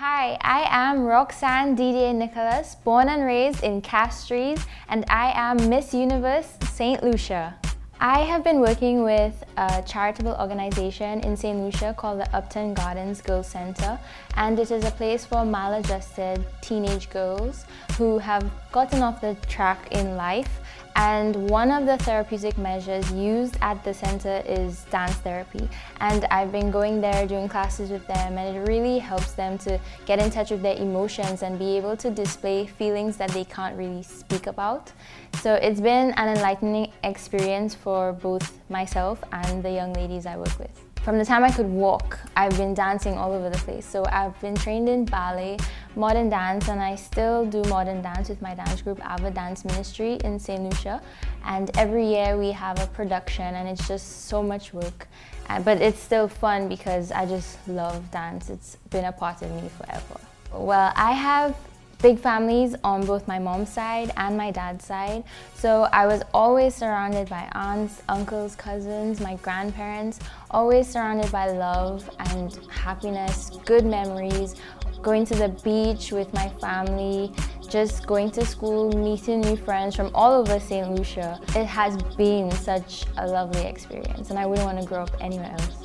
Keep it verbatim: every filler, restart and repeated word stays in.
Hi, I am Roxanne Didier Nicholas, born and raised in Castries, and I am Miss Universe Saint Lucia. I have been working with a charitable organization in Saint Lucia called the Upton Gardens Girl Centre, and it is a place for maladjusted teenage girls who have gotten off the track in life, and one of the therapeutic measures used at the centre is dance therapy. And I've been going there doing classes with them, and it really helps them to get in touch with their emotions and be able to display feelings that they can't really speak about. So it's been an enlightening experience for both myself and the young ladies I work with. From the time I could walk, I've been dancing all over the place. So I've been trained in ballet, modern dance, and I still do modern dance with my dance group Ava Dance Ministry in Saint Lucia. And every year we have a production, and it's just so much work. But it's still fun because I just love dance. It's been a part of me forever. Well, I have big families on both my mom's side and my dad's side. So I was always surrounded by aunts, uncles, cousins, my grandparents, always surrounded by love and happiness, good memories, going to the beach with my family, just going to school, meeting new friends from all over Saint Lucia. It has been such a lovely experience, and I wouldn't want to grow up anywhere else.